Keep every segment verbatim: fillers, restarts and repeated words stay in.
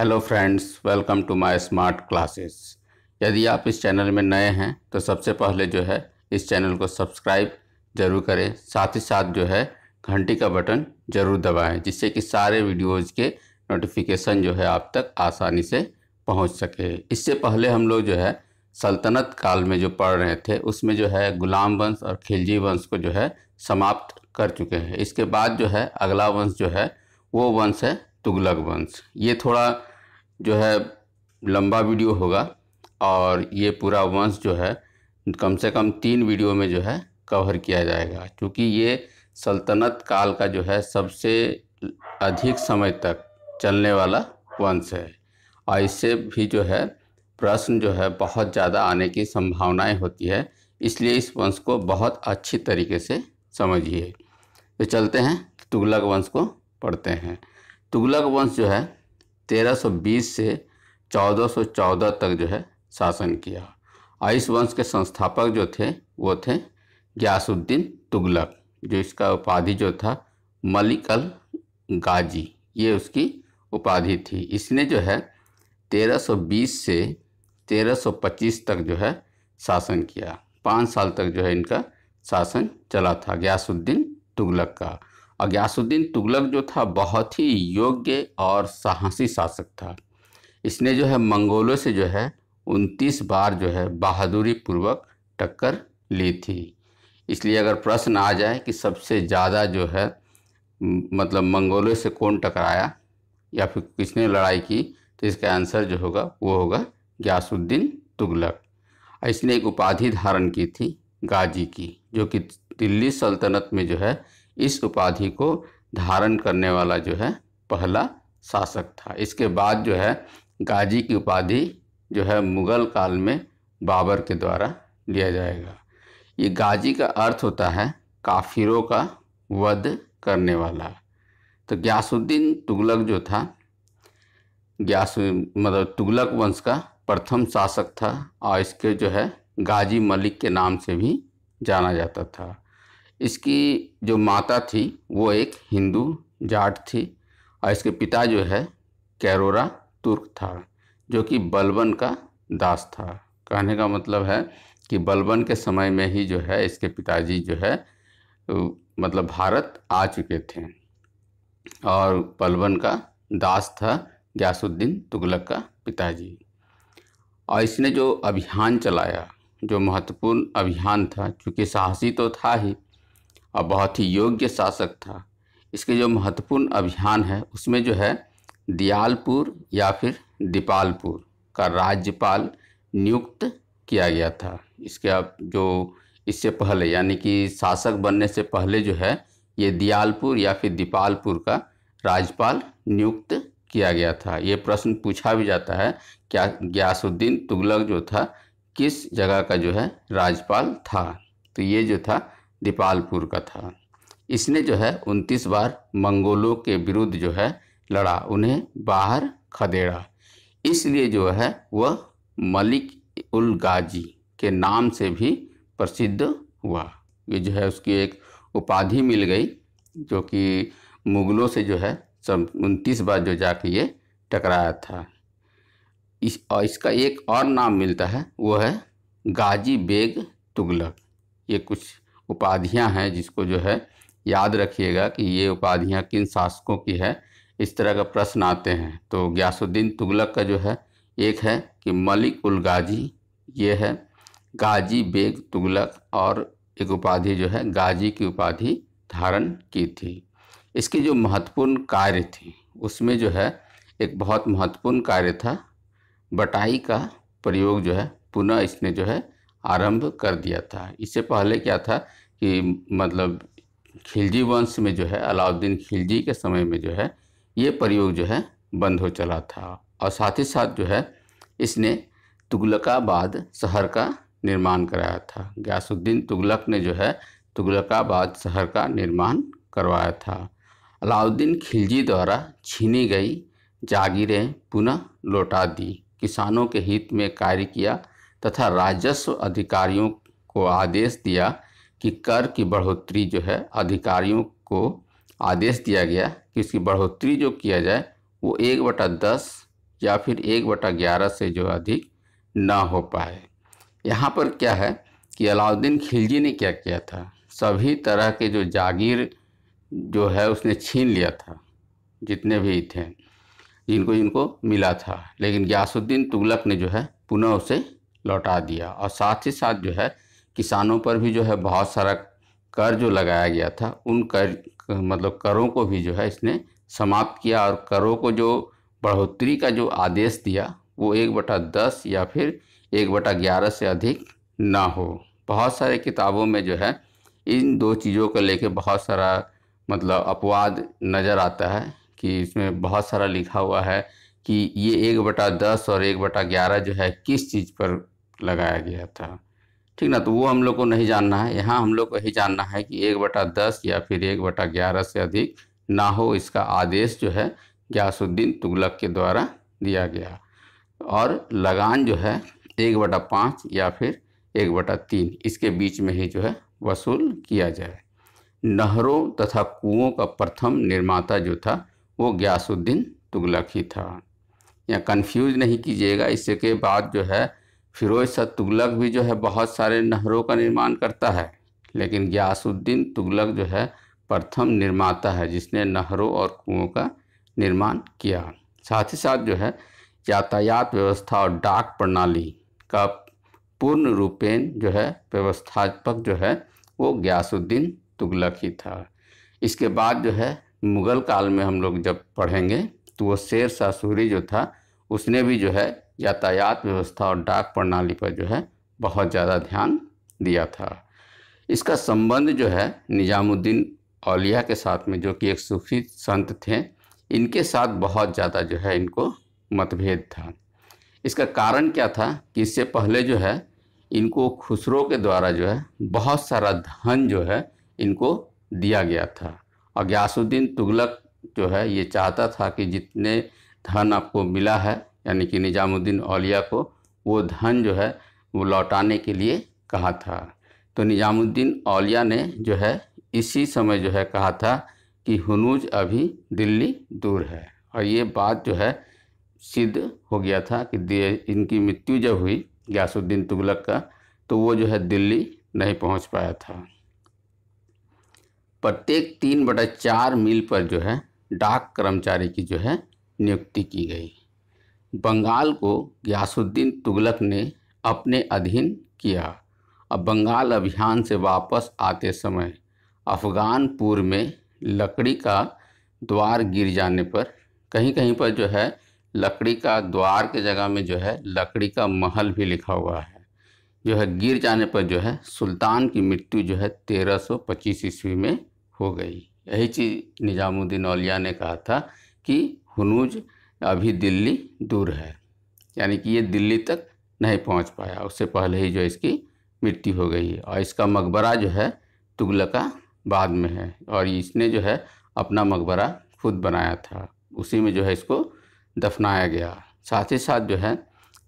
Hello friends, welcome to my smart classes. यदि आप इस चैनल में नए हैं तो सबसे पहले जो है इस चैनल को सब्सक्राइब जरूर करें, साथ ही साथ जो है घंटी का बटन ज़रूर दबाएं जिससे कि सारे वीडियोज़ के नोटिफिकेशन जो है आप तक आसानी से पहुंच सके। इससे पहले हम लोग जो है सल्तनत काल में जो पढ़ रहे थे उसमें जो है गुलाम वंश और खिलजी वंश को जो है समाप्त कर चुके हैं। इसके बाद जो है अगला वंश जो है वो वंश है तुगलक वंश। ये थोड़ा जो है लंबा वीडियो होगा और ये पूरा वंश जो है कम से कम तीन वीडियो में जो है कवर किया जाएगा, क्योंकि ये सल्तनत काल का जो है सबसे अधिक समय तक चलने वाला वंश है और इससे भी जो है प्रश्न जो है बहुत ज़्यादा आने की संभावनाएं होती है, इसलिए इस वंश को बहुत अच्छी तरीके से समझिए। तो चलते हैं तुगलक वंश को पढ़ते हैं। तुगलक वंश जो है तेरह सौ बीस से चौदह सौ चौदह तक जो है शासन किया और इस वंश के संस्थापक जो थे वो थे गयासुद्दीन तुगलक, जो इसका उपाधि जो था मलिक अल गाजी, ये उसकी उपाधि थी। इसने जो है तेरह सौ बीस से तेरह सौ पच्चीस तक जो है शासन किया। पाँच साल तक जो है इनका शासन चला था गयासुद्दीन तुगलक का। और गयासुद्दीन तुगलक जो था बहुत ही योग्य और साहसी शासक था। इसने जो है मंगोलों से जो है उनतीस बार जो है बहादुरी पूर्वक टक्कर ली थी। इसलिए अगर प्रश्न आ जाए कि सबसे ज़्यादा जो है मतलब मंगोलों से कौन टकराया या फिर किसने लड़ाई की, तो इसका आंसर जो होगा वो होगा गयासुद्दीन तुगलक। इसने एक उपाधि धारण की थी गाजी की, जो कि दिल्ली सल्तनत में जो है इस उपाधि को धारण करने वाला जो है पहला शासक था। इसके बाद जो है गाजी की उपाधि जो है मुग़ल काल में बाबर के द्वारा लिया जाएगा। ये गाजी का अर्थ होता है काफिरों का वध करने वाला। तो गयासुद्दीन तुगलक जो था गयास मतलब तुगलक वंश का प्रथम शासक था और इसके जो है गाजी मलिक के नाम से भी जाना जाता था। इसकी जो माता थी वो एक हिंदू जाट थी और इसके पिता जो है कैरोरा तुर्क था, जो कि बलबन का दास था। कहने का मतलब है कि बलबन के समय में ही जो है इसके पिताजी जो है मतलब भारत आ चुके थे और बलबन का दास था गयासुद्दीन तुगलक का पिताजी। और इसने जो अभियान चलाया, जो महत्वपूर्ण अभियान था, चूँकि साहसी तो था ही और बहुत ही योग्य शासक था, इसके जो महत्वपूर्ण अभियान है उसमें जो है दयालपुर या फिर दीपालपुर का राज्यपाल नियुक्त किया गया था। इसके अब जो इससे पहले यानी कि शासक बनने से पहले जो है ये दयालपुर या फिर दीपालपुर का राज्यपाल नियुक्त किया गया था। ये प्रश्न पूछा भी जाता है क्या गयासुद्दीन तुगलक जो था किस जगह का जो है राज्यपाल था, तो ये जो था दीपालपुर का था। इसने जो है उनतीस बार मंगोलों के विरुद्ध जो है लड़ा, उन्हें बाहर खदेड़ा। इसलिए जो है वह मलिक उल गाजी के नाम से भी प्रसिद्ध हुआ। ये जो है उसकी एक उपाधि मिल गई, जो कि मुग़लों से जो है सब उनतीस बार जो जाके ये टकराया था। इस और इसका एक और नाम मिलता है वो है गाजी बेग तुगलक। ये कुछ उपाधियां हैं जिसको जो है याद रखिएगा कि ये उपाधियां किन शासकों की है। इस तरह का प्रश्न आते हैं तो गयासुद्दीन तुगलक का जो है एक है कि मलिक उल गाजी, ये है गाजी बेग तुगलक, और एक उपाधि जो है गाजी की उपाधि धारण की थी। इसके जो महत्वपूर्ण कार्य थे उसमें जो है एक बहुत महत्वपूर्ण कार्य था, बटाई का प्रयोग जो है पुनः इसने जो है आरंभ कर दिया था। इससे पहले क्या था कि मतलब खिलजी वंश में जो है अलाउद्दीन खिलजी के समय में जो है ये प्रयोग जो है बंद हो चला था। और साथ ही साथ जो है इसने तुगलकाबाद शहर का निर्माण कराया था। गयासुद्दीन तुगलक ने जो है तुगलकाबाद शहर का निर्माण करवाया था। अलाउद्दीन खिलजी द्वारा छीनी गई जागीरें पुनः लौटा दी, किसानों के हित में कार्य किया तथा राजस्व अधिकारियों को आदेश दिया कि कर की बढ़ोतरी जो है अधिकारियों को आदेश दिया गया कि इसकी बढ़ोतरी जो किया जाए वो एक बटा दस या फिर एक बटा ग्यारह से जो अधिक ना हो पाए। यहाँ पर क्या है कि अलाउद्दीन खिलजी ने क्या किया था, सभी तरह के जो जागीर जो है उसने छीन लिया था, जितने भी थे जिनको इनको मिला था, लेकिन गयासुद्दीन तुगलक ने जो है पुनः उसे लौटा दिया। और साथ ही साथ जो है किसानों पर भी जो है बहुत सारा कर जो लगाया गया था, उन कर मतलब करों को भी जो है इसने समाप्त किया। और करों को जो बढ़ोतरी का जो आदेश दिया वो एक बटा दस या फिर एक बटा ग्यारह से अधिक ना हो। बहुत सारे किताबों में जो है इन दो चीज़ों को लेके बहुत सारा मतलब अपवाद नज़र आता है कि इसमें बहुत सारा लिखा हुआ है कि ये एक बटा दस और एक बटा ग्यारह जो है किस चीज़ पर लगाया गया था, ठीक ना। तो वो हम लोग को नहीं जानना है, यहाँ हम लोग को यही जानना है कि एक बटा दस या फिर एक बटा ग्यारह से अधिक ना हो, इसका आदेश जो है गयासुद्दीन तुगलक के द्वारा दिया गया। और लगान जो है एक बटा पाँच या फिर एक बटा तीन इसके बीच में ही जो है वसूल किया जाए। नहरों तथा कुओं का प्रथम निर्माता जो था वो गयासुद्दीन तुगलक ही था, या कंफ्यूज नहीं कीजिएगा। इसके बाद जो है फिरोज शाह तुगलक भी जो है बहुत सारे नहरों का निर्माण करता है, लेकिन गयासुद्दीन तुगलक जो है प्रथम निर्माता है जिसने नहरों और कुओं का निर्माण किया। साथ ही साथ जो है यातायात व्यवस्था और डाक प्रणाली का पूर्ण रूपेण जो है व्यवस्थापक जो है वो गयासुद्दीन तुगलक ही था। इसके बाद जो है मुग़ल काल में हम लोग जब पढ़ेंगे तो वो शेर शाह सूरी जो था उसने भी जो है यातायात व्यवस्था और डाक प्रणाली पर जो है बहुत ज़्यादा ध्यान दिया था। इसका संबंध जो है निजामुद्दीन औलिया के साथ में, जो कि एक सूफी संत थे, इनके साथ बहुत ज़्यादा जो है इनको मतभेद था। इसका कारण क्या था कि इससे पहले जो है इनको खुसरो के द्वारा जो है बहुत सारा धन जो है इनको दिया गया था, और गयासुद्दीन तुगलक जो है ये चाहता था कि जितने धन आपको मिला है यानी कि निजामुद्दीन औलिया को, वो धन जो है वो लौटाने के लिए कहा था। तो निजामुद्दीन औलिया ने जो है इसी समय जो है कहा था कि हुनूज अभी दिल्ली दूर है, और ये बात जो है सिद्ध हो गया था कि इनकी मृत्यु जब हुई गयासुद्दीन तुगलक का, तो वो जो है दिल्ली नहीं पहुंच पाया था। प्रत्येक तीन बटा चार मील पर जो है डाक कर्मचारी की जो है नियुक्ति की गई। बंगाल को गयासुद्दीन तुगलक ने अपने अधीन किया। अब बंगाल अभियान से वापस आते समय अफ़गानपुर में लकड़ी का द्वार गिर जाने पर, कहीं कहीं पर जो है लकड़ी का द्वार के जगह में जो है लकड़ी का महल भी लिखा हुआ है, जो है गिर जाने पर जो है सुल्तान की मृत्यु जो है तेरह सौ पच्चीस ईस्वी में हो गई। यही चीज़ निजामुद्दीन औलिया ने कहा था कि हुनूज अभी दिल्ली दूर है, यानी कि ये दिल्ली तक नहीं पहुंच पाया, उससे पहले ही जो इसकी मृत्यु हो गई। और इसका मकबरा जो है तुगलकाबाद में है, और इसने जो है अपना मकबरा खुद बनाया था, उसी में जो है इसको दफनाया गया। साथ ही साथ जो है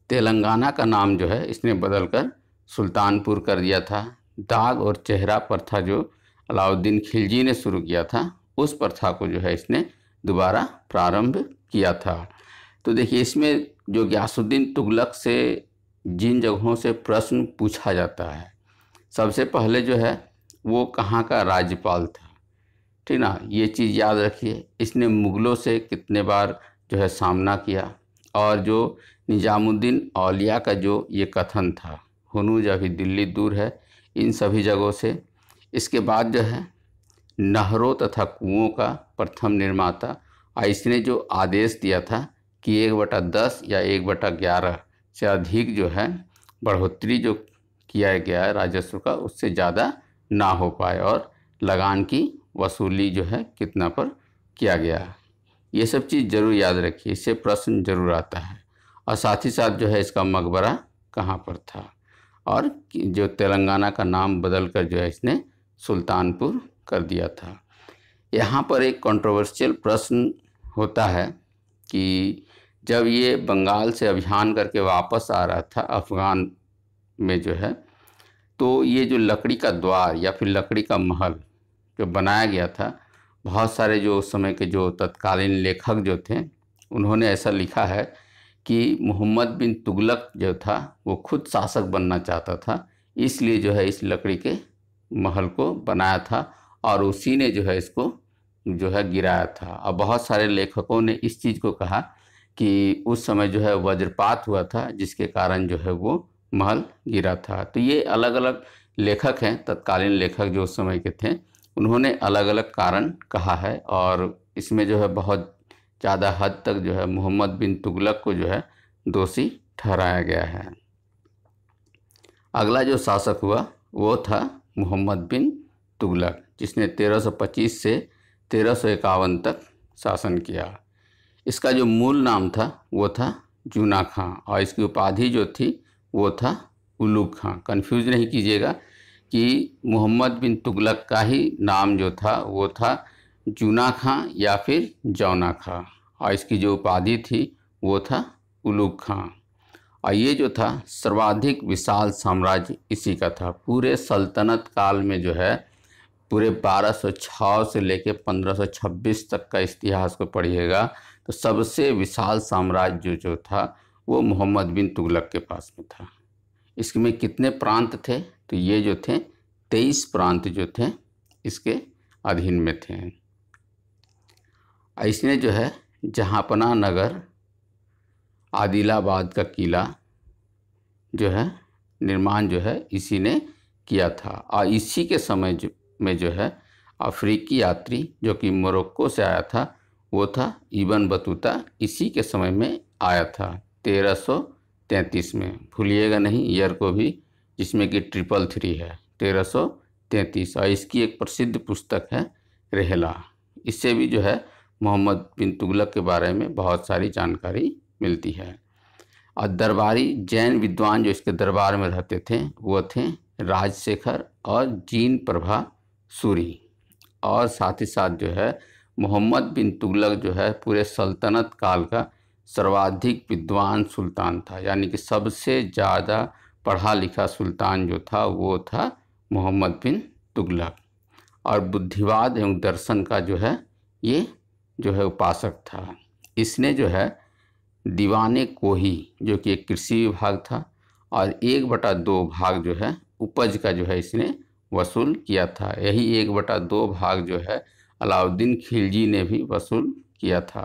तेलंगाना का नाम जो है इसने बदलकर सुल्तानपुर कर दिया था। दाग और चेहरा प्रथा जो अलाउद्दीन खिलजी ने शुरू किया था, उस प्रथा को जो है इसने दोबारा प्रारंभ किया था। तो देखिए, इसमें जो गयासुद्दीन तुगलक से जिन जगहों से प्रश्न पूछा जाता है, सबसे पहले जो है वो कहाँ का राज्यपाल था, ठीक ना, ये चीज़ याद रखिए। इसने मुग़लों से कितने बार जो है सामना किया, और जो निजामुद्दीन औलिया का जो ये कथन था हुनूज अभी दिल्ली दूर है, इन सभी जगहों से। इसके बाद जो है नहरों तथा कुओं का प्रथम निर्माता, और इसने जो आदेश दिया था कि एक बटा दस या एक बटा ग्यारह से अधिक जो है बढ़ोतरी जो किया गया है राजस्व का, उससे ज़्यादा ना हो पाए, और लगान की वसूली जो है कितना पर किया गया। ये सब चीज़ ज़रूर याद रखिए, इससे प्रश्न ज़रूर आता है। और साथ ही साथ जो है इसका मकबरा कहाँ पर था, और जो तेलंगाना का नाम बदलकर जो है इसने सुल्तानपुर कर दिया था। यहाँ पर एक कंट्रोवर्शियल प्रश्न होता है कि जब ये बंगाल से अभियान करके वापस आ रहा था अफ़गान में जो है, तो ये जो लकड़ी का द्वार या फिर लकड़ी का महल जो बनाया गया था, बहुत सारे जो उस समय के जो तत्कालीन लेखक जो थे उन्होंने ऐसा लिखा है कि मोहम्मद बिन तुगलक जो था वो खुद शासक बनना चाहता था, इसलिए जो है इस लकड़ी के महल को बनाया था और उसी ने जो है इसको जो है गिराया था। और बहुत सारे लेखकों ने इस चीज़ को कहा कि उस समय जो है वज्रपात हुआ था जिसके कारण जो है वो महल गिरा था। तो ये अलग अलग लेखक हैं, तत्कालीन लेखक जो उस समय के थे, उन्होंने अलग अलग कारण कहा है और इसमें जो है बहुत ज़्यादा हद तक जो है मोहम्मद बिन तुगलक को जो है दोषी ठहराया गया है। अगला जो शासक हुआ वो था मोहम्मद बिन तुगलक, जिसने तेरह सौ पच्चीस से तेरह सौ इक्यावन तक शासन किया। इसका जो मूल नाम था वो था जौना खां और इसकी उपाधि जो थी वो था उलूक खां। कन्फ्यूज नहीं कीजिएगा कि मोहम्मद बिन तुगलक का ही नाम जो था वो था जौना खां या फिर जौना खां और इसकी जो उपाधि थी वो था उलूक खां। और ये जो था सर्वाधिक विशाल साम्राज्य इसी का था। पूरे सल्तनत काल में जो है पूरे बारह सौ छह से लेकर पंद्रह सौ छब्बीस तक का इतिहास को पढ़िएगा तो सबसे विशाल साम्राज्य जो था वो मोहम्मद बिन तुगलक के पास में था। इसमें कितने प्रांत थे? तो ये जो थे तेईस प्रांत जो थे इसके अधीन में थे। इसने जो है जहाँपना नगर, आदिलाबाद का किला जो है निर्माण जो है इसी ने किया था। और इसी के समय जो में जो है अफ्रीकी यात्री जो कि मोरक्को से आया था वो था इबन बतूता, इसी के समय में आया था तेरह सौ तैंतीस में। भूलिएगा नहीं ईयर को भी, जिसमें कि ट्रिपल थ्री है तेरह सौ तैंतीस। और इसकी एक प्रसिद्ध पुस्तक है रेहला, इससे भी जो है मोहम्मद बिन तुगलक के बारे में बहुत सारी जानकारी मिलती है। और दरबारी जैन विद्वान जो इसके दरबार में रहते थे वो थे राजशेखर और जीन प्रभा सूरी। और साथ ही साथ जो है मोहम्मद बिन तुगलक जो है पूरे सल्तनत काल का सर्वाधिक विद्वान सुल्तान था, यानी कि सबसे ज़्यादा पढ़ा लिखा सुल्तान जो था वो था मोहम्मद बिन तुगलक। और बुद्धिवाद एवं दर्शन का जो है ये जो है उपासक था। इसने जो है दीवाने कोही जो कि एक कृषि विभाग था और एक बटा दो भाग जो है उपज का जो है इसने वसूल किया था। यही एक बटा दो भाग जो है अलाउद्दीन खिलजी ने भी वसूल किया था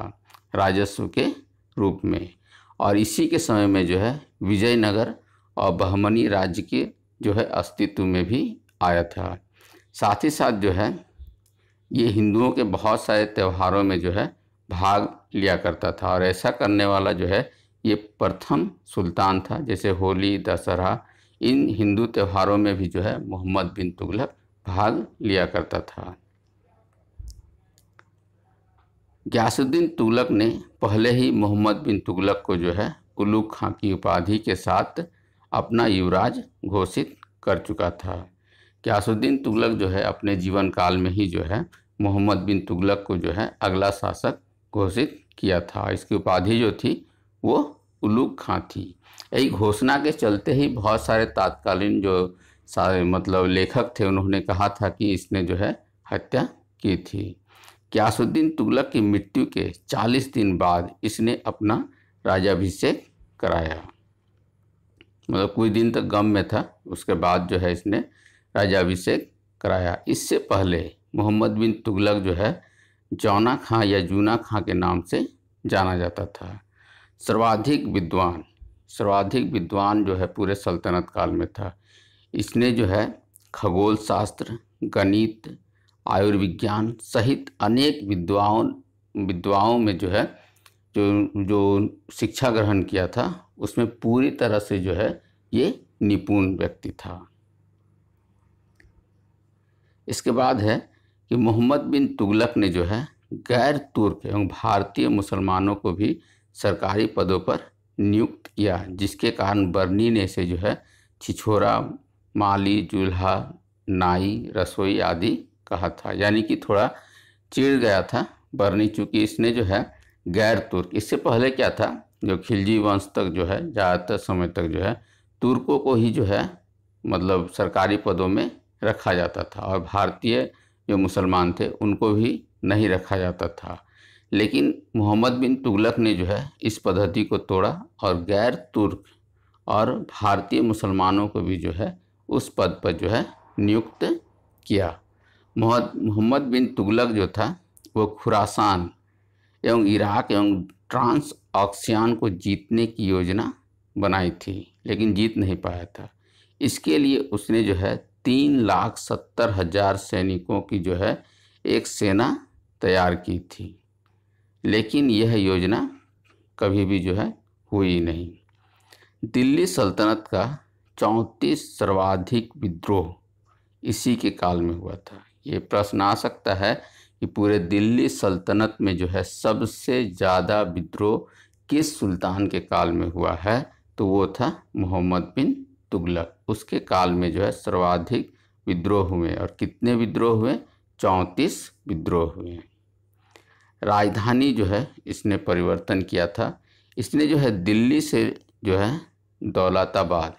राजस्व के रूप में। और इसी के समय में जो है विजयनगर और बहमनी राज्य के जो है अस्तित्व में भी आया था। साथ ही साथ जो है ये हिंदुओं के बहुत सारे त्योहारों में जो है भाग लिया करता था और ऐसा करने वाला जो है ये प्रथम सुल्तान था। जैसे होली, दशहरा, इन हिंदू त्योहारों में भी जो है मोहम्मद बिन तुगलक भाग लिया करता था। गयासुद्दीन तुगलक ने पहले ही मोहम्मद बिन तुगलक को जो है उलूक खां की उपाधि के साथ अपना युवराज घोषित कर चुका था। गयासुद्दीन तुगलक जो है अपने जीवन काल में ही जो है मोहम्मद बिन तुगलक को जो है अगला शासक घोषित किया था। इसकी उपाधि जो थी वो उलूक खां थी। यही घोषणा के चलते ही बहुत सारे तात्कालीन जो सारे मतलब लेखक थे उन्होंने कहा था कि इसने जो है हत्या की थी। गयासुद्दीन तुगलक की मृत्यु के चालीस दिन बाद इसने अपना राज्याभिषेक कराया, मतलब कुछ दिन तक गम में था, उसके बाद जो है इसने राज्याभिषेक कराया। इससे पहले मोहम्मद बिन तुगलक जो है जौना खां या जौना खां के नाम से जाना जाता था। सर्वाधिक विद्वान सर्वाधिक विद्वान जो है पूरे सल्तनत काल में था। इसने जो है खगोल शास्त्र, गणित, आयुर्विज्ञान सहित अनेक विद्वाओं विद्वाओं में जो है जो जो शिक्षा ग्रहण किया था उसमें पूरी तरह से जो है ये निपुण व्यक्ति था। इसके बाद है कि मोहम्मद बिन तुगलक ने जो है गैर तुर्क एवं भारतीय मुसलमानों को भी सरकारी पदों पर नियुक्त किया, जिसके कारण बर्नी ने इसे जो है छिछोरा, माली, चूल्हा, नाई, रसोई आदि कहा था, यानी कि थोड़ा चिढ़ गया था बर्नी चूँकि इसने जो है गैर तुर्क। इससे पहले क्या था, जो खिलजी वंश तक जो है ज़्यादातर समय तक जो है तुर्कों को ही जो है मतलब सरकारी पदों में रखा जाता था और भारतीय जो मुसलमान थे उनको भी नहीं रखा जाता था। लेकिन मोहम्मद बिन तुगलक ने जो है इस पद्धति को तोड़ा और गैर तुर्क और भारतीय मुसलमानों को भी जो है उस पद पर जो है नियुक्त किया। मोहम्मद बिन तुगलक जो था वो खुरासान एवं इराक एवं ट्रांस ऑक्सियान को जीतने की योजना बनाई थी, लेकिन जीत नहीं पाया था। इसके लिए उसने जो है तीन लाख सत्तर हज़ार सैनिकों की जो है एक सेना तैयार की थी, लेकिन यह योजना कभी भी जो है हुई नहीं। दिल्ली सल्तनत का चौंतीस सर्वाधिक विद्रोह इसी के काल में हुआ था। ये प्रश्न आ सकता है कि पूरे दिल्ली सल्तनत में जो है सबसे ज़्यादा विद्रोह किस सुल्तान के काल में हुआ है, तो वो था मोहम्मद बिन तुगलक। उसके काल में जो है सर्वाधिक विद्रोह हुए, और कितने विद्रोह हुए? चौंतीस विद्रोह हुए। राजधानी जो है इसने परिवर्तन किया था। इसने जो है दिल्ली से जो है दौलताबाद,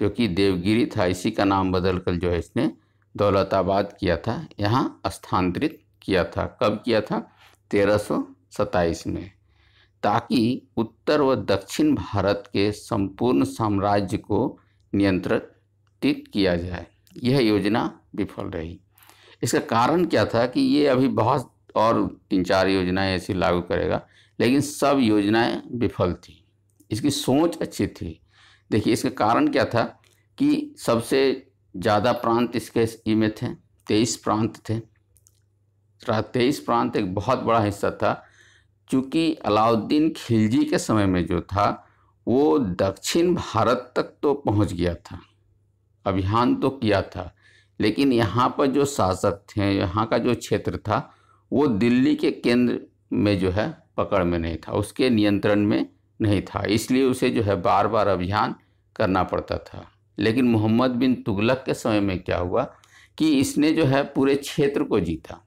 जो कि देवगिरी था, इसी का नाम बदलकर जो है इसने दौलताबाद किया था, यहाँ स्थानांतरित किया था। कब किया था? तेरह सौ सत्ताईस में, ताकि उत्तर व दक्षिण भारत के संपूर्ण साम्राज्य को नियंत्रित किया जाए। यह योजना विफल रही। इसका कारण क्या था कि ये अभी बहुत और तीन चार योजनाएं ऐसी लागू करेगा, लेकिन सब योजनाएं विफल थी। इसकी सोच अच्छी थी। देखिए इसका कारण क्या था कि सबसे ज़्यादा प्रांत इसके में थे, तेईस प्रांत थे। तेईस प्रांत एक बहुत बड़ा हिस्सा था। चूँकि अलाउद्दीन खिलजी के समय में जो था वो दक्षिण भारत तक तो पहुंच गया था, अभियान तो किया था, लेकिन यहाँ पर जो शासक थे, यहाँ का जो क्षेत्र था, वो दिल्ली के केंद्र में जो है पकड़ में नहीं था, उसके नियंत्रण में नहीं था, इसलिए उसे जो है बार बार अभियान करना पड़ता था। लेकिन मोहम्मद बिन तुगलक के समय में क्या हुआ कि इसने जो है पूरे क्षेत्र को जीता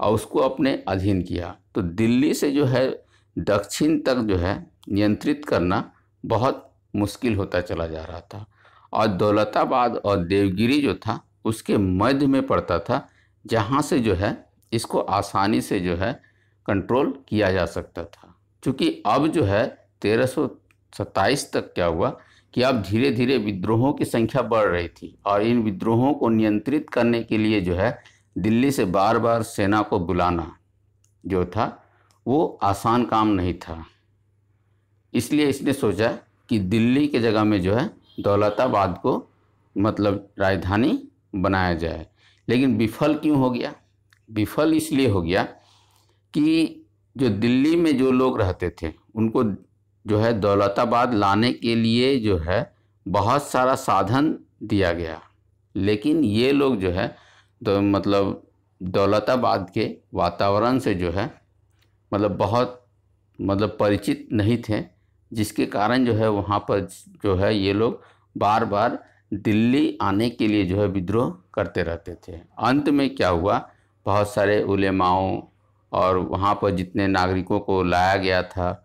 और उसको अपने अधीन किया। तो दिल्ली से जो है दक्षिण तक जो है नियंत्रित करना बहुत मुश्किल होता चला जा रहा था। और दौलताबाद और देवगिरी जो था उसके मध्य में पड़ता था, जहाँ से जो है इसको आसानी से जो है कंट्रोल किया जा सकता था। क्योंकि अब जो है तेरह सौ सत्ताईस तक क्या हुआ कि अब धीरे धीरे विद्रोहों की संख्या बढ़ रही थी, और इन विद्रोहों को नियंत्रित करने के लिए जो है दिल्ली से बार बार सेना को बुलाना जो था वो आसान काम नहीं था। इसलिए इसने सोचा कि दिल्ली के जगह में जो है दौलताबाद को मतलब राजधानी बनाया जाए। लेकिन विफल क्यों हो गया? विफल इसलिए हो गया कि जो दिल्ली में जो लोग रहते थे उनको जो है दौलताबाद लाने के लिए जो है बहुत सारा साधन दिया गया, लेकिन ये लोग जो है तो मतलब दौलताबाद के वातावरण से जो है मतलब बहुत मतलब परिचित नहीं थे, जिसके कारण जो है वहाँ पर जो है ये लोग बार बार दिल्ली आने के लिए जो है विद्रोह करते रहते थे। अंत में क्या हुआ, बहुत सारे उलेमाओं और वहाँ पर जितने नागरिकों को लाया गया था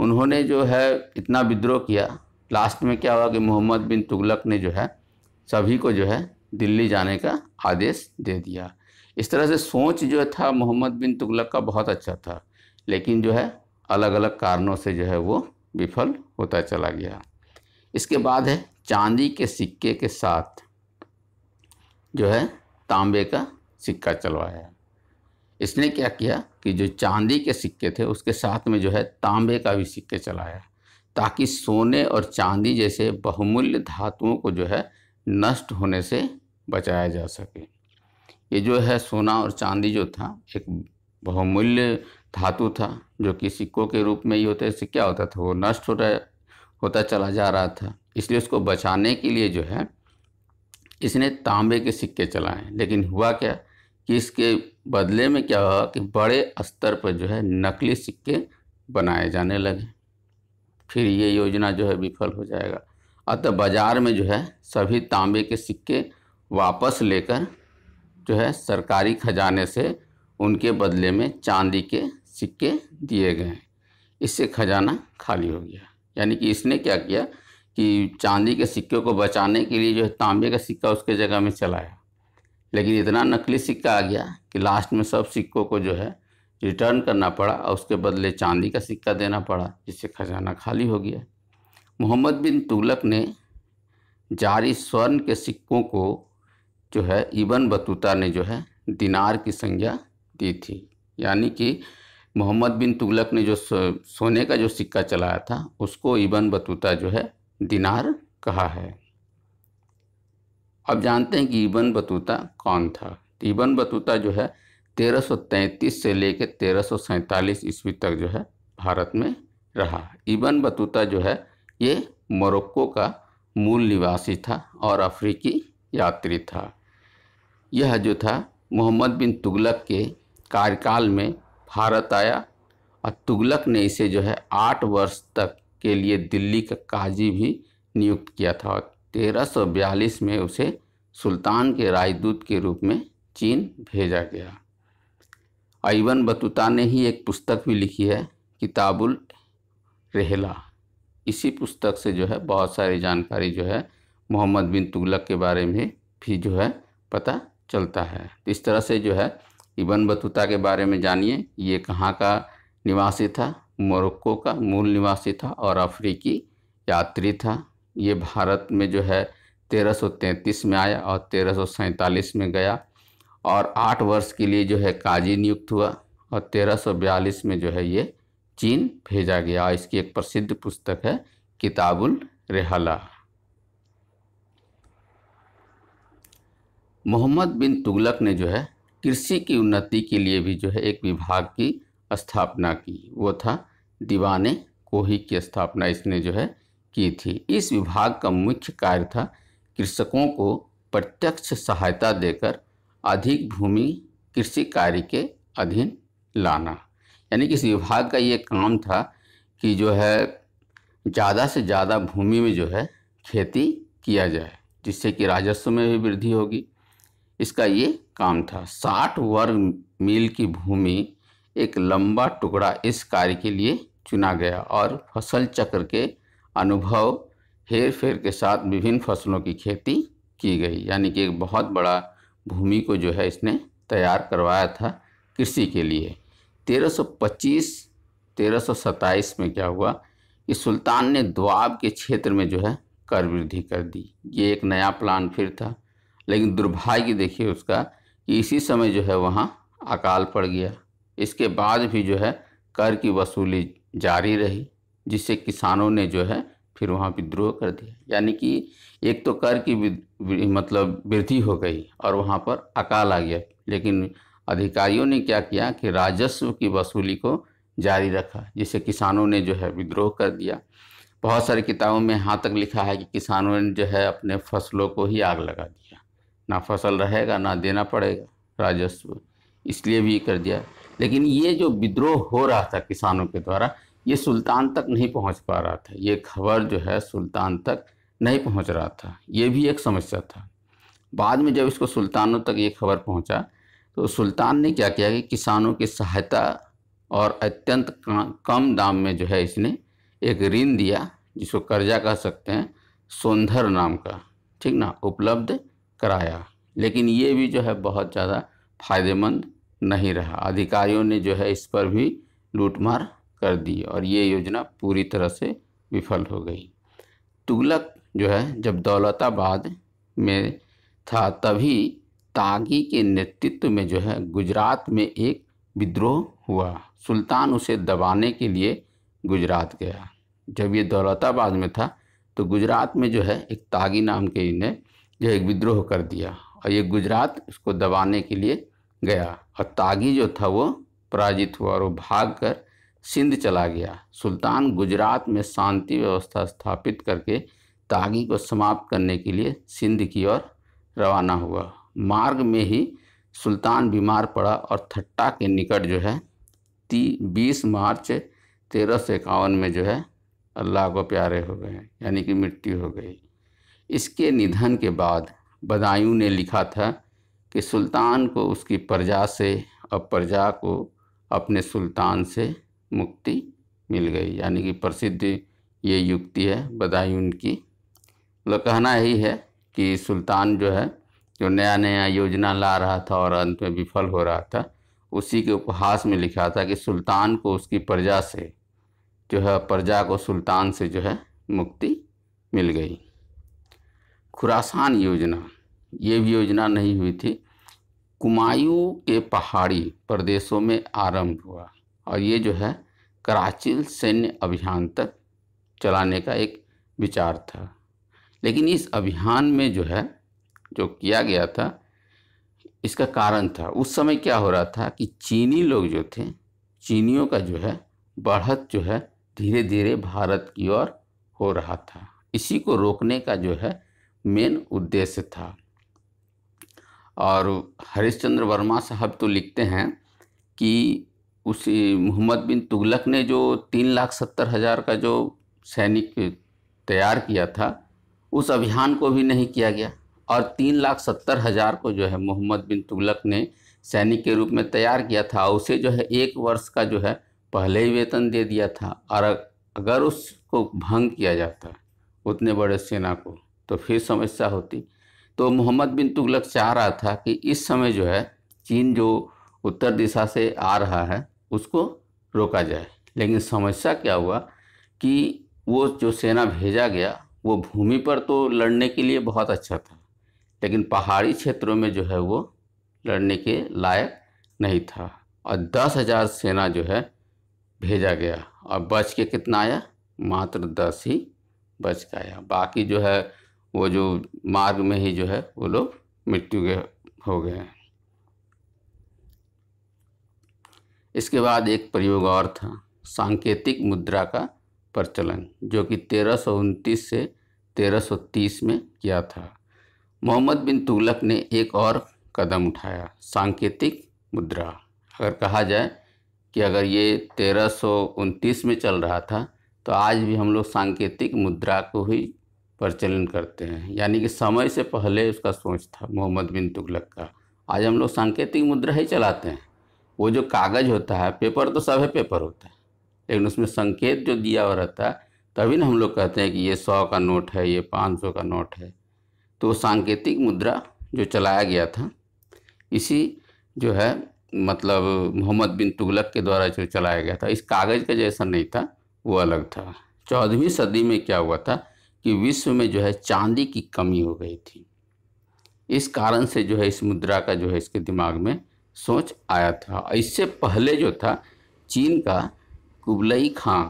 उन्होंने जो है इतना विद्रोह किया, लास्ट में क्या हुआ कि मोहम्मद बिन तुगलक ने जो है सभी को जो है दिल्ली जाने का आदेश दे दिया। इस तरह से सोच जो था मोहम्मद बिन तुगलक का बहुत अच्छा था, लेकिन जो है अलग अलग कारणों से जो है वो विफल होता चला गया। इसके बाद है चांदी के सिक्के के साथ जो है तांबे का सिक्का चलवाया। इसने क्या किया कि जो चांदी के सिक्के थे उसके साथ में जो है तांबे का भी सिक्के चलाया, ताकि सोने और चांदी जैसे बहुमूल्य धातुओं को जो है नष्ट होने से बचाया जा सके। ये जो है सोना और चांदी जो था एक बहुमूल्य धातु था, जो कि सिक्कों के रूप में ही होते से क्या होता था वो नष्ट हो रहा होता चला जा रहा था, इसलिए उसको बचाने के लिए जो है इसने तांबे के सिक्के चलाए। लेकिन हुआ क्या कि इसके बदले में क्या हुआ कि बड़े स्तर पर जो है नकली सिक्के बनाए जाने लगे। फिर ये योजना जो है विफल हो जाएगा। अतः बाज़ार में जो है सभी तांबे के सिक्के वापस लेकर जो है सरकारी खजाने से उनके बदले में चांदी के सिक्के दिए गए। इससे खजाना खाली हो गया। यानी कि इसने क्या किया कि चांदी के सिक्के को बचाने के लिए जो है तांबे का सिक्का उसके जगह में चलाया, लेकिन इतना नकली सिक्का आ गया कि लास्ट में सब सिक्कों को जो है रिटर्न करना पड़ा और उसके बदले चांदी का सिक्का देना पड़ा, जिससे खजाना खाली हो गया। मोहम्मद बिन तुगलक ने जारी स्वर्ण के सिक्कों को जो है इबन बतूता ने जो है दिनार की संज्ञा दी थी, यानी कि मोहम्मद बिन तुगलक ने जो सोने का जो सिक्का चलाया था उसको इबन बतूता जो है दिनार कहा है। अब जानते हैं कि इबन बतूता कौन था। इबन बतूता जो है तेरह सौ तैंतीस से लेकर तेरह सौ सैंतालीस ईस्वी तक जो है भारत में रहा। इबन बतूता जो है ये मोरक्को का मूल निवासी था और अफ्रीकी यात्री था। यह जो था मोहम्मद बिन तुगलक के कार्यकाल में भारत आया और तुगलक ने इसे जो है आठ वर्ष तक के लिए दिल्ली का काजी भी नियुक्त किया था और तेरह सौ बयालीस में उसे सुल्तान के राजदूत के रूप में चीन भेजा गया। इबन बतूता ने ही एक पुस्तक भी लिखी है, किताबुल रेहला। इसी पुस्तक से जो है बहुत सारी जानकारी जो है मोहम्मद बिन तुगलक के बारे में भी जो है पता चलता है। इस तरह से जो है इबन बतूता के बारे में जानिए। ये कहाँ का निवासी था? मोरक्को का मूल निवासी था और अफ्रीकी यात्री था। ये भारत में जो है तेरह सौ तैंतीस में आया और तेरह सौ सैंतालीस में गया और आठ वर्ष के लिए जो है काजी नियुक्त हुआ और तेरह सौ बयालीस में जो है ये चीन भेजा गया। इसकी एक प्रसिद्ध पुस्तक है किताबुल रेहला। मोहम्मद बिन तुगलक ने जो है कृषि की उन्नति के लिए भी जो है एक विभाग की स्थापना की, वो था दीवाने कोही की स्थापना इसने जो है की थी। इस विभाग का मुख्य कार्य था कृषकों को प्रत्यक्ष सहायता देकर अधिक भूमि कृषि कार्य के अधीन लाना, यानी कि इस विभाग का ये काम था कि जो है ज़्यादा से ज़्यादा भूमि में जो है खेती किया जाए, जिससे कि राजस्व में भी वृद्धि होगी। इसका ये काम था। साठ वर्ग मील की भूमि एक लंबा टुकड़ा इस कार्य के लिए चुना गया और फसल चक्र के अनुभव हेर फेर के साथ विभिन्न फसलों की खेती की गई, यानी कि एक बहुत बड़ा भूमि को जो है इसने तैयार करवाया था कृषि के लिए। तेरह सौ पच्चीस तेरह सौ सत्ताईस में क्या हुआ कि सुल्तान ने दोआब के क्षेत्र में जो है कर वृद्धि कर दी। ये एक नया प्लान फिर था, लेकिन दुर्भाग्य देखिए उसका कि इसी समय जो है वहाँ अकाल पड़ गया। इसके बाद भी जो है कर की वसूली जारी रही, जिससे किसानों ने जो है फिर वहाँ विद्रोह कर दिया, यानी कि एक तो कर की विद, मतलब वृद्धि हो गई और वहाँ पर अकाल आ गया, लेकिन अधिकारियों ने क्या किया कि राजस्व की वसूली को जारी रखा, जिससे किसानों ने जो है विद्रोह कर दिया। बहुत सारी किताबों में यहाँ तक लिखा है कि किसानों ने जो है अपने फसलों को ही आग लगा दिया, ना फसल रहेगा ना देना पड़ेगा राजस्व, इसलिए भी कर दिया। लेकिन ये जो विद्रोह हो रहा था किसानों के द्वारा, ये सुल्तान तक नहीं पहुंच पा रहा था, ये खबर जो है सुल्तान तक नहीं पहुंच रहा था। ये भी एक समस्या था। बाद में जब इसको सुल्तानों तक ये खबर पहुंचा तो सुल्तान ने क्या किया कि किसानों की सहायता और अत्यंत कम दाम में जो है इसने एक ऋण दिया, जिसको कर्जा कह सकते हैं, सोंधर नाम का, ठीक ना, उपलब्ध कराया। लेकिन ये भी जो है बहुत ज़्यादा फायदेमंद नहीं रहा। अधिकारियों ने जो है इस पर भी लूटमार कर दी और ये योजना पूरी तरह से विफल हो गई। तुगलक जो है जब दौलताबाद में था तभी तागी के नेतृत्व में जो है गुजरात में एक विद्रोह हुआ। सुल्तान उसे दबाने के लिए गुजरात गया। जब ये दौलताबाद में था तो गुजरात में जो है एक तागी नाम के ने जो एक विद्रोह कर दिया और ये गुजरात उसको दबाने के लिए गया और तागी जो था वो पराजित हुआ और वो भागकर सिंध चला गया। सुल्तान गुजरात में शांति व्यवस्था स्थापित करके तागी को समाप्त करने के लिए सिंध की ओर रवाना हुआ। मार्ग में ही सुल्तान बीमार पड़ा और थट्टा के निकट जो है ती बीस मार्च तेरह सौ इक्यावन में जो है अल्लाह को प्यारे हो गए, यानी कि मृत्यु हो गई। इसके निधन के बाद बदायूं ने लिखा था कि सुल्तान को उसकी प्रजा से और प्रजा को अपने सुल्तान से मुक्ति मिल गई, यानी कि प्रसिद्ध ये युक्ति है बदायूं की। मतलब कहना यही है कि सुल्तान जो है जो नया नया योजना ला रहा था और अंत में विफल हो रहा था, उसी के उपहास में लिखा था कि सुल्तान को उसकी प्रजा से जो है प्रजा को सुल्तान से जो है मुक्ति मिल गई। खुरासान योजना, ये भी योजना नहीं हुई थी, कुमायूं के पहाड़ी प्रदेशों में आरंभ हुआ और ये जो है कराची सैन्य अभियान तक चलाने का एक विचार था। लेकिन इस अभियान में जो है जो किया गया था इसका कारण था, उस समय क्या हो रहा था कि चीनी लोग जो थे, चीनियों का जो है बढ़त जो है धीरे धीरे भारत की ओर हो रहा था। इसी को रोकने का जो है मेन उद्देश्य था। और हरिश्चंद्र वर्मा साहब तो लिखते हैं कि उसी मोहम्मद बिन तुगलक ने जो तीन लाख सत्तर हज़ार का जो सैनिक तैयार किया था उस अभियान को भी नहीं किया गया और तीन लाख सत्तर हज़ार को जो है मोहम्मद बिन तुगलक ने सैनिक के रूप में तैयार किया था, उसे जो है एक वर्ष का जो है पहले ही वेतन दे दिया था। और अगर उसको भंग किया जाता उतने बड़े सेना को तो फिर समस्या होती। तो मोहम्मद बिन तुगलक चाह रहा था कि इस समय जो है चीन जो उत्तर दिशा से आ रहा है उसको रोका जाए। लेकिन समस्या क्या हुआ कि वो जो सेना भेजा गया वो भूमि पर तो लड़ने के लिए बहुत अच्छा था लेकिन पहाड़ी क्षेत्रों में जो है वो लड़ने के लायक नहीं था। और दस हज़ार सेना जो है भेजा गया और बच के कितना आया, मात्र दस ही बच के आया, बाकी जो है वो जो मार्ग में ही जो है वो लोग मृत्यु के हो गए हैं। इसके बाद एक प्रयोग और था, सांकेतिक मुद्रा का प्रचलन, जो कि तेरह सौ उनतीस से तेरह सौ तीस में किया था। मोहम्मद बिन तुगलक ने एक और कदम उठाया, सांकेतिक मुद्रा। अगर कहा जाए कि अगर ये तेरह सौ उनतीस में चल रहा था तो आज भी हम लोग सांकेतिक मुद्रा को ही प्रचलन करते हैं, यानी कि समय से पहले उसका सोच था मोहम्मद बिन तुगलक का। आज हम लोग सांकेतिक मुद्रा ही चलाते हैं। वो जो कागज़ होता है, पेपर तो सभी पेपर होता है लेकिन उसमें संकेत जो दिया हुआ रहता है तभी ना हम लोग कहते हैं कि ये सौ का नोट है, ये पाँच सौ का नोट है। तो सांकेतिक मुद्रा जो चलाया गया था इसी जो है मतलब मोहम्मद बिन तुगलक के द्वारा जो चलाया गया था, इस कागज़ का जैसा नहीं था, वो अलग था। चौदहवीं सदी में क्या हुआ था कि विश्व में जो है चांदी की कमी हो गई थी, इस कारण से जो है इस मुद्रा का जो है इसके दिमाग में सोच आया था। इससे पहले जो था चीन का कुबलाई खां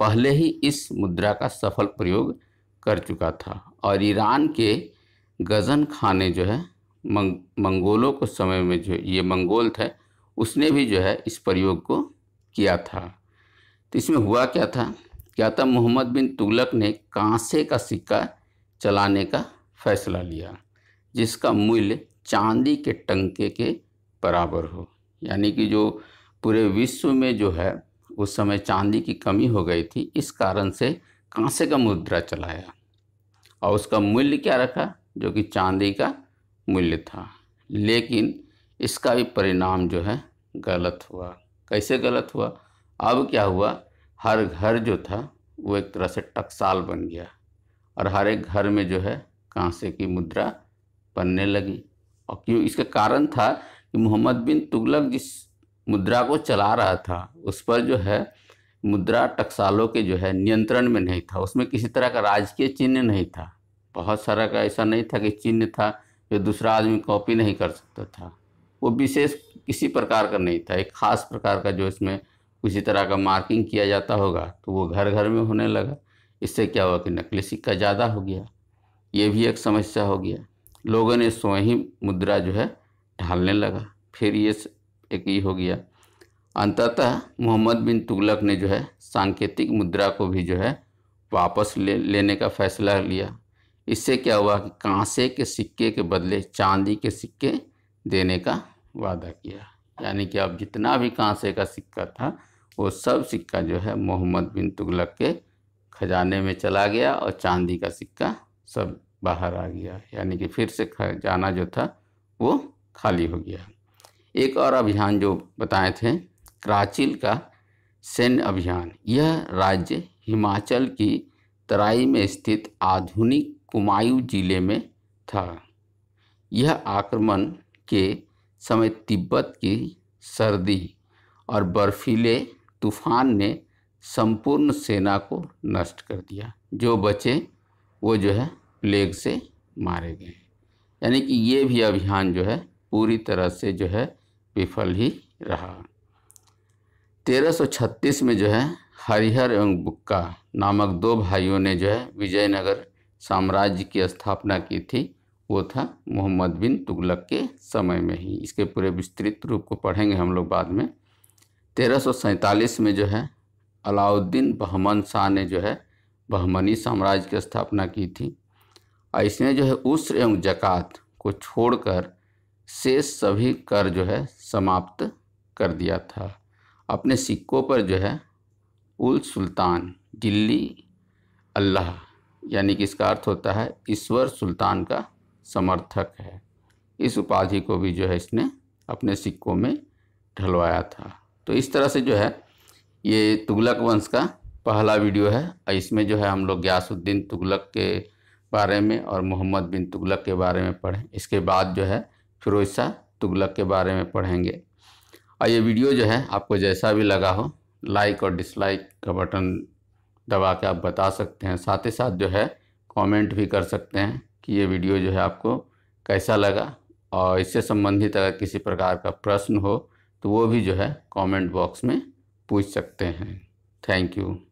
पहले ही इस मुद्रा का सफल प्रयोग कर चुका था और ईरान के गज़न खां ने जो है मंग, मंगोलों को समय में जो ये मंगोल थे उसने भी जो है इस प्रयोग को किया था। तो इसमें हुआ क्या था क्या था मोहम्मद बिन तुगलक ने कांसे का सिक्का चलाने का फैसला लिया जिसका मूल्य चांदी के टंके के बराबर हो, यानी कि जो पूरे विश्व में जो है उस समय चांदी की कमी हो गई थी इस कारण से कांसे का मुद्रा चलाया और उसका मूल्य क्या रखा जो कि चांदी का मूल्य था। लेकिन इसका भी परिणाम जो है गलत हुआ। कैसे गलत हुआ? अब क्या हुआ, हर घर जो था वो एक तरह से टकसाल बन गया और हर एक घर में जो है कांसे की मुद्रा बनने लगी। और क्यों? इसका कारण था कि मोहम्मद बिन तुगलक जिस मुद्रा को चला रहा था उस पर जो है मुद्रा टकसालों के जो है नियंत्रण में नहीं था, उसमें किसी तरह का राजकीय चिन्ह नहीं था, बहुत सारा का ऐसा नहीं था कि चिन्ह था जो दूसरा आदमी कॉपी नहीं कर सकता था, वो विशेष किसी प्रकार का नहीं था, एक ख़ास प्रकार का जो इसमें किसी तरह का मार्किंग किया जाता होगा तो वो घर घर में होने लगा। इससे क्या हुआ कि नकली सिक्का ज़्यादा हो गया, ये भी एक समस्या हो गया, लोगों ने स्वयं ही मुद्रा जो है ढालने लगा, फिर ये एक ही हो गया। अंततः मोहम्मद बिन तुगलक ने जो है सांकेतिक मुद्रा को भी जो है वापस ले लेने का फैसला लिया। इससे क्या हुआ कि कांसे के सिक्के के बदले चांदी के सिक्के देने का वादा किया, यानी कि अब जितना भी कांसे का सिक्का था वो सब सिक्का जो है मोहम्मद बिन तुगलक के खजाने में चला गया और चांदी का सिक्का सब बाहर आ गया, यानी कि फिर से खजाना जो था वो खाली हो गया। एक और अभियान जो बताए थे, कराचील का सैन्य अभियान, यह राज्य हिमाचल की तराई में स्थित आधुनिक कुमायूं जिले में था। यह आक्रमण के समय तिब्बत की सर्दी और बर्फीले तूफान ने संपूर्ण सेना को नष्ट कर दिया। जो बचे वो जो है प्लेग से मारे गए। यानी कि ये भी अभियान जो है पूरी तरह से जो है विफल ही रहा। तेरह सौ छत्तीस में जो है हरिहर एवं बुक्का नामक दो भाइयों ने जो है विजयनगर साम्राज्य की स्थापना की थी। वो था मोहम्मद बिन तुगलक के समय में ही। इसके पूरे विस्तृत रूप को पढ़ेंगे हम लोग बाद में। तेरह सौ सैंतालीस में जो है अलाउद्दीन बहमन शाह ने जो है बहमनी साम्राज्य की स्थापना की थी और इसने जो है उस्र एवं जकात को छोड़कर शेष सभी कर जो है समाप्त कर दिया था। अपने सिक्कों पर जो है उल सुल्तान दिल्ली अल्लाह यानी कि इसका अर्थ होता है ईश्वर सुल्तान का समर्थक है, इस उपाधि को भी जो है इसने अपने सिक्कों में ढलवाया था। तो इस तरह से जो है ये तुगलक वंश का पहला वीडियो है और इसमें जो है हम लोग गयासुद्दीन तुगलक के बारे में और मोहम्मद बिन तुगलक के बारे में पढ़ें। इसके बाद जो है फिरोज शाह तुगलक के बारे में पढ़ेंगे। और ये वीडियो जो है आपको जैसा भी लगा हो लाइक और डिसलाइक का बटन दबा के आप बता सकते हैं। साथ ही साथ जो है कमेंट भी कर सकते हैं कि ये वीडियो जो है आपको कैसा लगा, और इससे संबंधित अगर किसी प्रकार का प्रश्न हो तो वो भी जो है कमेंट बॉक्स में पूछ सकते हैं। Thank you.